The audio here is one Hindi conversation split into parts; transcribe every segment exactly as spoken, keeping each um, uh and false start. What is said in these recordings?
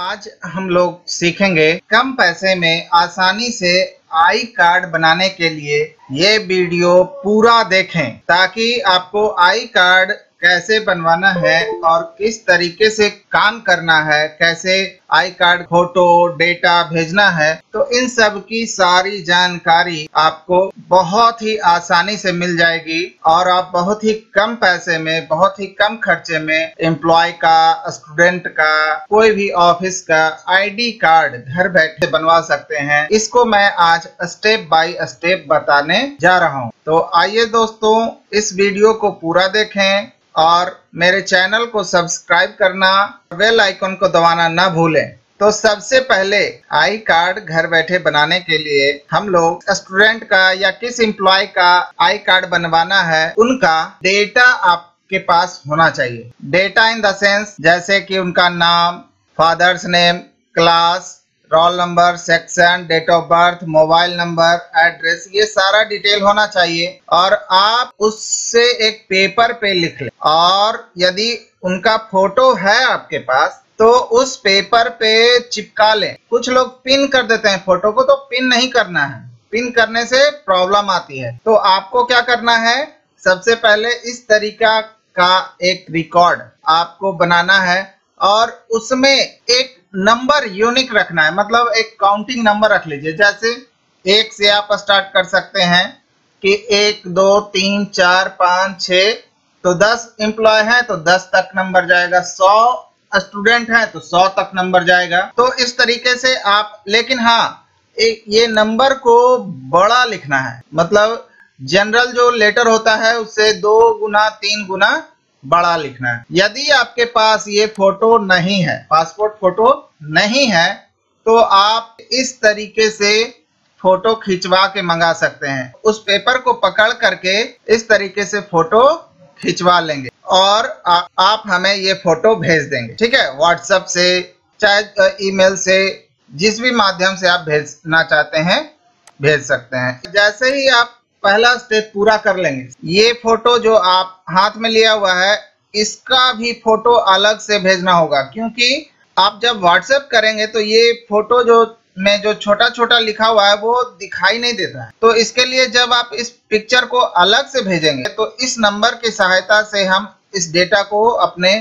आज हम लोग सीखेंगे कम पैसे में आसानी से आई कार्ड बनाने के लिए। ये वीडियो पूरा देखें ताकि आपको आई कार्ड कैसे बनवाना है और किस तरीके से काम करना है, कैसे आई कार्ड फोटो डेटा भेजना है, तो इन सब की सारी जानकारी आपको बहुत ही आसानी से मिल जाएगी और आप बहुत ही कम पैसे में, बहुत ही कम खर्चे में एम्प्लॉय का, स्टूडेंट का, कोई भी ऑफिस का आईडी कार्ड घर बैठे बनवा सकते हैं। इसको मैं आज स्टेप बाय स्टेप बताने जा रहा हूँ। तो आइए दोस्तों, इस वीडियो को पूरा देखें और मेरे चैनल को सब्सक्राइब करना, बेल आइकन को दबाना ना भूलें। तो सबसे पहले आई कार्ड घर बैठे बनाने के लिए हम लोग स्टूडेंट का या किस एम्प्लॉय का आई कार्ड बनवाना है, उनका डेटा आपके पास होना चाहिए। डेटा इन द सेंस, जैसे कि उनका नाम, father's name, class, roll number, section, date of birth, mobile number, address, ये सारा डिटेल होना चाहिए। और आप उससे एक पेपर पे लिख लें, और यदि उनका फोटो है आपके पास तो उस पेपर पे चिपका लें। कुछ लोग पिन कर देते हैं फोटो को, तो पिन नहीं करना है, पिन करने से प्रॉब्लम आती है। तो आपको क्या करना है, सबसे पहले इस तरीका का एक रिकॉर्ड आपको बनाना है और उसमें एक नंबर यूनिक रखना है, मतलब एक काउंटिंग नंबर रख लीजिए। जैसे एक से आप स्टार्ट कर सकते हैं कि एक, दो, तीन, चार, पाँच, छः, तो दस एम्प्लॉय हैं तो दस तक नंबर जाएगा, सौ स्टूडेंट हैं तो सौ तक नंबर जाएगा। तो इस तरीके से आप, लेकिन हाँ, ये नंबर को बड़ा लिखना है, मतलब जनरल जो लेटर होता है उससे दो गुना तीन गुना बड़ा लिखना है। यदि आपके पास ये फोटो नहीं है, पासपोर्ट फोटो नहीं है, तो आप इस तरीके से फोटो खिंचवा के मंगा सकते हैं। उस पेपर को पकड़ करके इस तरीके से फोटो खिंचवा लेंगे और आ, आप हमें ये फोटो भेज देंगे, ठीक है, व्हाट्सएप से, चाहे ईमेल से, जिस भी माध्यम से आप भेजना चाहते हैं भेज सकते हैं। जैसे ही आप पहला स्टेप पूरा कर लेंगे, ये फोटो जो आप हाथ में लिया हुआ है इसका भी फोटो अलग से भेजना होगा, क्योंकि आप जब व्हाट्सएप करेंगे तो ये फोटो जो में जो छोटा छोटा लिखा हुआ है वो दिखाई नहीं देता है। तो इसके लिए जब आप इस पिक्चर को अलग से भेजेंगे तो इस नंबर की सहायता से हम इस डेटा को अपने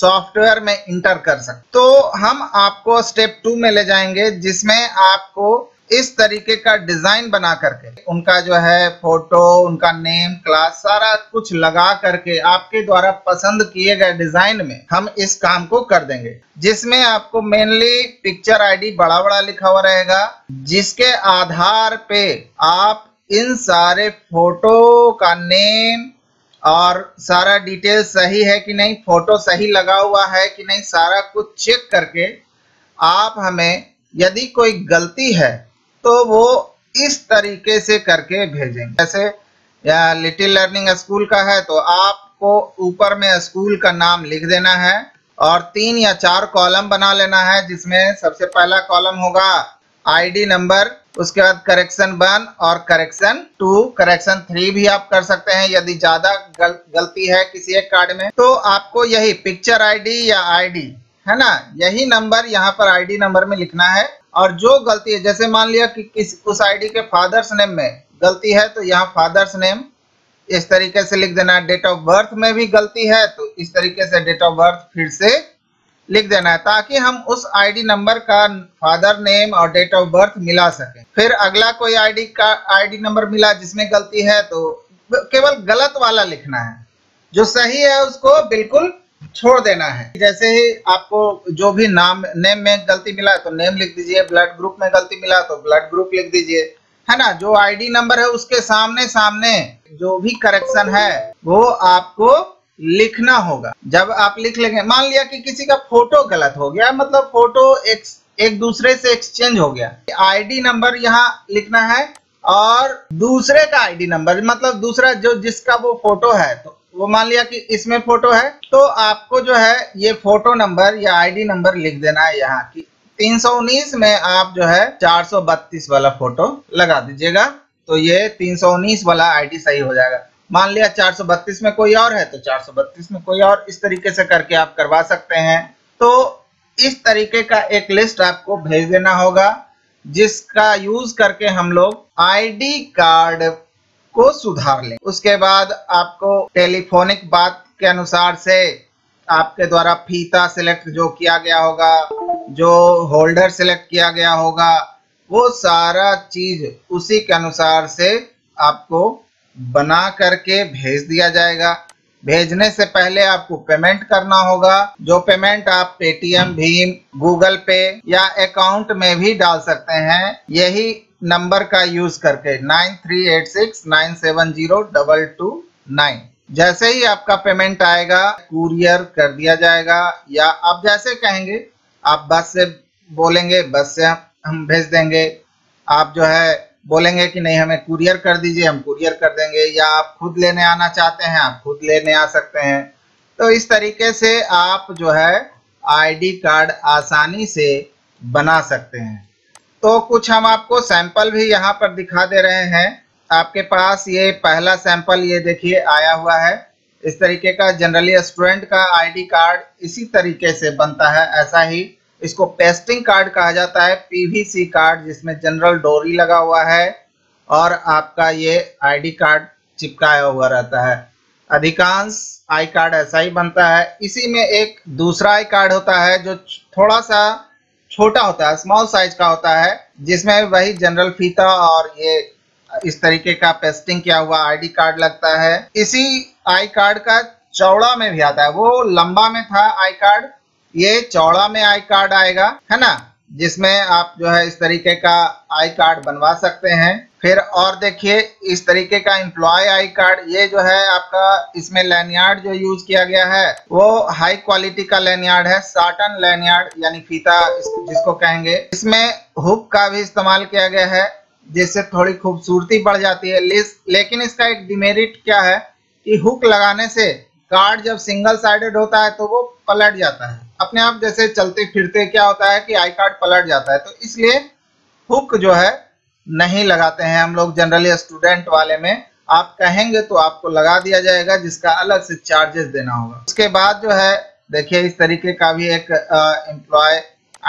सॉफ्टवेयर में इंटर कर सकते। तो हम आपको स्टेप टू में ले जाएंगे, जिसमें आपको इस तरीके का डिजाइन बना करके उनका जो है फोटो, उनका नेम, क्लास, सारा कुछ लगा करके आपके द्वारा पसंद किए गए डिजाइन में हम इस काम को कर देंगे, जिसमें आपको मेनली पिक्चर आईडी बड़ा बड़ा लिखा हुआ रहेगा, जिसके आधार पे आप इन सारे फोटो का नेम और सारा डिटेल सही है कि नहीं, फोटो सही लगा हुआ है कि नहीं, सारा कुछ चेक करके आप हमें, यदि कोई गलती है तो वो इस तरीके से करके भेजेंगे। जैसे लिटिल लर्निंग स्कूल का है तो आपको ऊपर में स्कूल का नाम लिख देना है और तीन या चार कॉलम बना लेना है, जिसमें सबसे पहला कॉलम होगा आईडी नंबर, उसके बाद करेक्शन वन और करेक्शन टू, करेक्शन थ्री भी आप कर सकते हैं यदि ज्यादा गल, गलती है किसी एक कार्ड में। तो आपको यही पिक्चर आईडी या आईडी है ना, यही नंबर यहाँ पर आईडी नंबर में लिखना है। और जो गलती है, जैसे मान लिया कि किस उस आईडी के फादर्स नेम में गलती है तो यहाँ फादर्स नेम इस तरीके से लिख देना है। डेट ऑफ बर्थ में भी गलती है तो इस तरीके से डेट ऑफ बर्थ फिर से लिख देना है, ताकि हम उस आईडी नंबर का फादर नेम और डेट ऑफ बर्थ मिला सकें। फिर अगला कोई आईडी का आईडी नंबर मिला जिसमें गलती है तो केवल गलत वाला लिखना है, जो सही है उसको बिल्कुल छोड़ देना है। जैसे ही आपको जो भी नाम नेम में गलती मिला तो नेम लिख दीजिए, ब्लड ग्रुप में गलती मिला तो ब्लड ग्रुप लिख दीजिए, है ना। जो आईडी नंबर है उसके सामने सामने जो भी करेक्शन है वो आपको लिखना होगा। जब आप लिख लेंगे, मान लिया कि किसी का फोटो गलत हो गया, मतलब फोटो एक, एक दूसरे से एक्सचेंज हो गया, आईडी नंबर यहाँ लिखना है और दूसरे का आईडी नंबर, मतलब दूसरा जो जिसका वो फोटो है, तो वो मान लिया कि इसमें फोटो है तो आपको जो है ये फोटो नंबर या आईडी नंबर लिख देना है यहाँ की तीन सौ उन्नीस में आप जो है चार सौ बत्तीस वाला फोटो लगा दीजिएगा, तो ये तीन सौ उन्नीस वाला आईडी सही हो जाएगा। मान लिया चार सौ बत्तीस में कोई और है तो चार सौ बत्तीस में कोई और, इस तरीके से करके आप करवा सकते हैं। तो इस तरीके का एक लिस्ट आपको भेज देना होगा जिसका यूज करके हम लोग आईडी कार्ड को सुधार लें। उसके बाद आपको टेलीफोनिक बात के अनुसार से आपके द्वारा फीता सिलेक्ट जो किया गया होगा, जो होल्डर सिलेक्ट किया गया होगा, वो सारा चीज उसी के अनुसार से आपको बना करके भेज दिया जाएगा। भेजने से पहले आपको पेमेंट करना होगा। जो पेमेंट आप पेटीएम, भीम, गूगल पे या अकाउंट में भी डाल सकते हैं, यही नंबर का यूज करके nine three eight six nine seven zero double two nine. जैसे ही आपका पेमेंट आएगा कुरियर कर दिया जाएगा, या आप जैसे कहेंगे, आप बस से बोलेंगे बस से हम भेज देंगे, आप जो है बोलेंगे कि नहीं हमें कुरियर कर दीजिए हम कुरियर कर देंगे, या आप खुद लेने आना चाहते हैं आप खुद लेने आ सकते हैं। तो इस तरीके से आप जो है आईडी कार्ड आसानी से बना सकते हैं। तो कुछ हम आपको सैंपल भी यहाँ पर दिखा दे रहे हैं। आपके पास ये पहला सैंपल ये देखिए आया हुआ है, इस तरीके का जनरली स्टूडेंट का आईडी कार्ड इसी तरीके से बनता है। ऐसा ही इसको पेस्टिंग कार्ड कहा जाता है, पीवीसी कार्ड जिसमें जनरल डोरी लगा हुआ है और आपका ये आईडी कार्ड चिपकाया हुआ रहता है। अधिकांश आई कार्ड ऐसा ही बनता है। इसी में एक दूसरा आई कार्ड होता है जो थोड़ा सा छोटा होता है, स्मॉल साइज का होता है, जिसमें वही जनरल फीता और ये इस तरीके का पेस्टिंग किया हुआ आईडी कार्ड लगता है। इसी आई कार्ड का चौड़ा में भी आता है, वो लंबा में था आई कार्ड, ये चौड़ा में आई कार्ड आएगा, है ना, जिसमें आप जो है इस तरीके का आई कार्ड बनवा सकते हैं। फिर और देखिए इस तरीके का एम्प्लॉय आई कार्ड, ये जो है आपका इसमें लैनियार्ड जो यूज किया गया है वो हाई क्वालिटी का लैनियार्ड है, साटन लैनियार्ड यानी फीता जिसको कहेंगे। इसमें हुक का भी इस्तेमाल किया गया है जिससे थोड़ी खूबसूरती बढ़ जाती है। लेकिन इसका एक डिमेरिट क्या है कि हुक लगाने से कार्ड जब सिंगल साइडेड होता है तो वो पलट जाता है, अपने आप जैसे चलते फिरते क्या होता है कि आई कार्ड पलट जाता है। तो इसलिए हुक जो है नहीं लगाते हैं हम लोग जनरली स्टूडेंट वाले में, आप कहेंगे तो आपको लगा दिया जाएगा जिसका अलग से चार्जेस देना होगा। उसके बाद जो है देखिए इस तरीके का भी एक एम्प्लॉय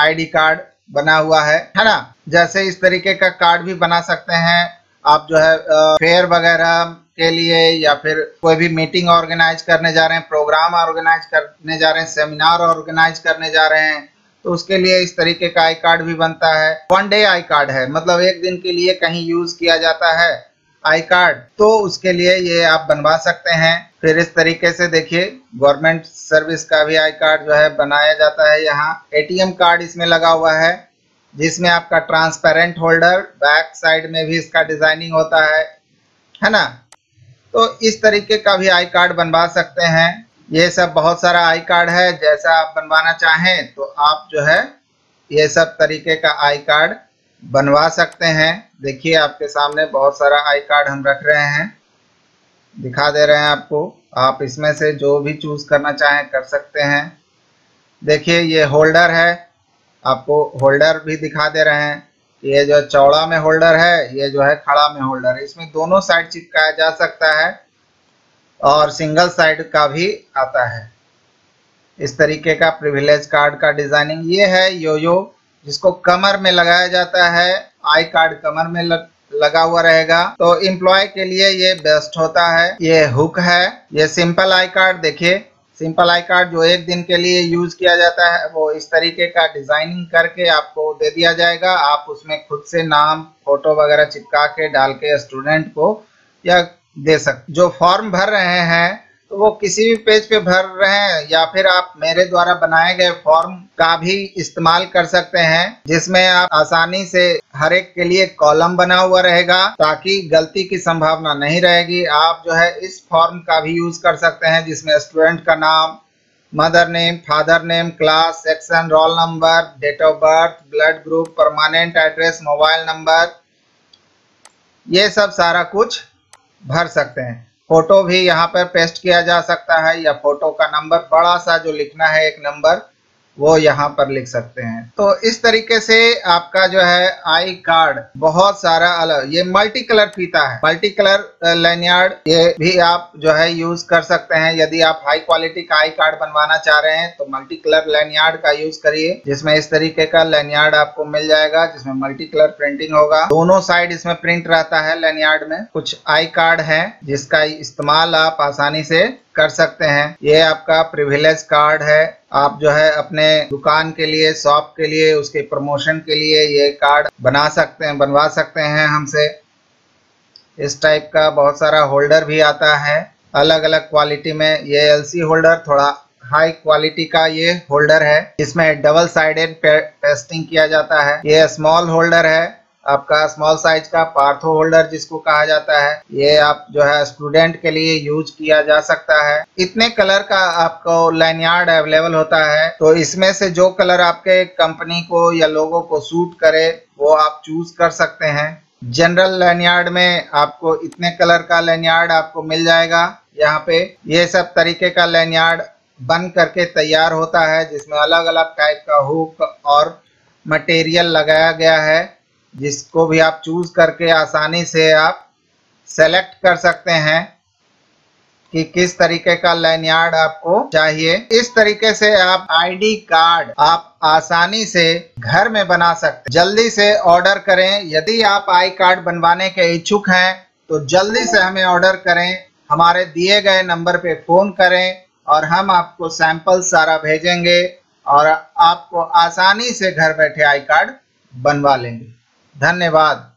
आईडी कार्ड बना हुआ है, है ना। जैसे इस तरीके का कार्ड भी बना सकते हैं आप जो है फेयर वगैरह के लिए, या फिर कोई भी मीटिंग ऑर्गेनाइज करने जा रहे हैं, प्रोग्राम ऑर्गेनाइज करने जा रहे हैं, सेमिनार ऑर्गेनाइज करने जा रहे हैं, तो उसके लिए इस तरीके का आई कार्ड भी बनता है। वन डे आई कार्ड है, मतलब एक दिन के लिए कहीं यूज किया जाता है आई कार्ड, तो उसके लिए ये आप बनवा सकते हैं। फिर इस तरीके से देखिए गवर्नमेंट सर्विस का भी आई कार्ड जो है बनाया जाता है। यहाँ एटीएम कार्ड इसमें लगा हुआ है जिसमें आपका ट्रांसपेरेंट होल्डर, बैक साइड में भी इसका डिजाइनिंग होता है, है ना। तो इस तरीके का भी आई कार्ड बनवा सकते हैं। ये सब बहुत सारा आई कार्ड है, जैसा आप बनवाना चाहें तो आप जो है ये सब तरीके का आई कार्ड बनवा सकते हैं। देखिए आपके सामने बहुत सारा आई कार्ड हम रख रहे हैं, दिखा दे रहे हैं आपको, आप इसमें से जो भी चूज करना चाहें कर सकते हैं। देखिए ये होल्डर है, आपको होल्डर भी दिखा दे रहे हैं, ये जो चौड़ा में होल्डर है, ये जो है खड़ा में होल्डर है, इसमें दोनों साइड चिपकाया जा सकता है और सिंगल साइड का भी आता है। इस तरीके का प्रिविलेज कार्ड का डिजाइनिंग ये है, योयो जिसको कमर में लगाया जाता है, आई कार्ड कमर में लग, लगा हुआ रहेगा, तो एम्प्लॉय के लिए ये बेस्ट होता है। ये हुक है, ये सिंपल आई कार्ड, देखिए सिंपल आई कार्ड जो एक दिन के लिए यूज किया जाता है वो इस तरीके का डिजाइनिंग करके आपको दे दिया जाएगा। आप उसमें खुद से नाम, फोटो वगैरह चिपका के डाल के स्टूडेंट को या दे सकते। जो फॉर्म भर रहे हैं तो वो किसी भी पेज पे भर रहे हैं, या फिर आप मेरे द्वारा बनाए गए फॉर्म का भी इस्तेमाल कर सकते हैं जिसमें आप आसानी से हर एक के लिए कॉलम बना हुआ रहेगा ताकि गलती की संभावना नहीं रहेगी। आप जो है इस फॉर्म का भी यूज कर सकते हैं जिसमें स्टूडेंट का नाम, mother name, father name, class, section, roll number, date of birth, blood group, permanent address, mobile number, ये सब सारा कुछ भर सकते हैं। फोटो भी यहाँ पर पेस्ट किया जा सकता है, या फोटो का नंबर बड़ा सा जो लिखना है एक नंबर वो यहाँ पर लिख सकते हैं। तो इस तरीके से आपका जो है आई कार्ड बहुत सारा अलग, ये मल्टी कलर फीता है, मल्टी कलर लैनियार्ड, ये भी आप जो है यूज कर सकते हैं। यदि आप हाई क्वालिटी का आई कार्ड बनवाना चाह रहे हैं तो मल्टी कलर लैनियार्ड का यूज करिए, जिसमें इस तरीके का लैनियार्ड आपको मिल जाएगा जिसमें मल्टी कलर प्रिंटिंग होगा, दोनों साइड इसमें प्रिंट रहता है लैनियार्ड में। कुछ आई कार्ड है जिसका इस्तेमाल आप आसानी से कर सकते हैं। ये आपका प्रिविलेज कार्ड है, आप जो है अपने दुकान के लिए, शॉप के लिए, उसके प्रमोशन के लिए ये कार्ड बना सकते हैं, बनवा सकते हैं हमसे। इस टाइप का बहुत सारा होल्डर भी आता है अलग अलग क्वालिटी में। ये एलसी होल्डर थोड़ा हाई क्वालिटी का ये होल्डर है, इसमें डबल साइडेड पेस्टिंग किया जाता है। ये स्मॉल होल्डर है आपका, स्मॉल साइज का पार्थो होल्डर जिसको कहा जाता है। ये आप जो है स्टूडेंट के लिए यूज किया जा सकता है। इतने कलर का आपको लैनियार्ड अवेलेबल होता है, तो इसमें से जो कलर आपके कंपनी को या लोगों को सूट करे वो आप चूज कर सकते हैं। जनरल लैनियार्ड में आपको इतने कलर का लैनियार्ड आपको मिल जाएगा। यहाँ पे ये सब तरीके का लैनियार्ड बन करके तैयार होता है, जिसमें अलग अलग टाइप का हुक और मटेरियल लगाया गया है, जिसको भी आप चूज करके आसानी से आप सेलेक्ट कर सकते हैं कि किस तरीके का लैनियार्ड आपको चाहिए। इस तरीके से आप आईडी कार्ड आप आसानी से घर में बना सकते हैं। जल्दी से ऑर्डर करें, यदि आप आई कार्ड बनवाने के इच्छुक हैं तो जल्दी से हमें ऑर्डर करें, हमारे दिए गए नंबर पे फोन करें और हम आपको सैंपल सारा भेजेंगे और आपको आसानी से घर बैठे आई कार्ड बनवा लेंगे। धन्यवाद।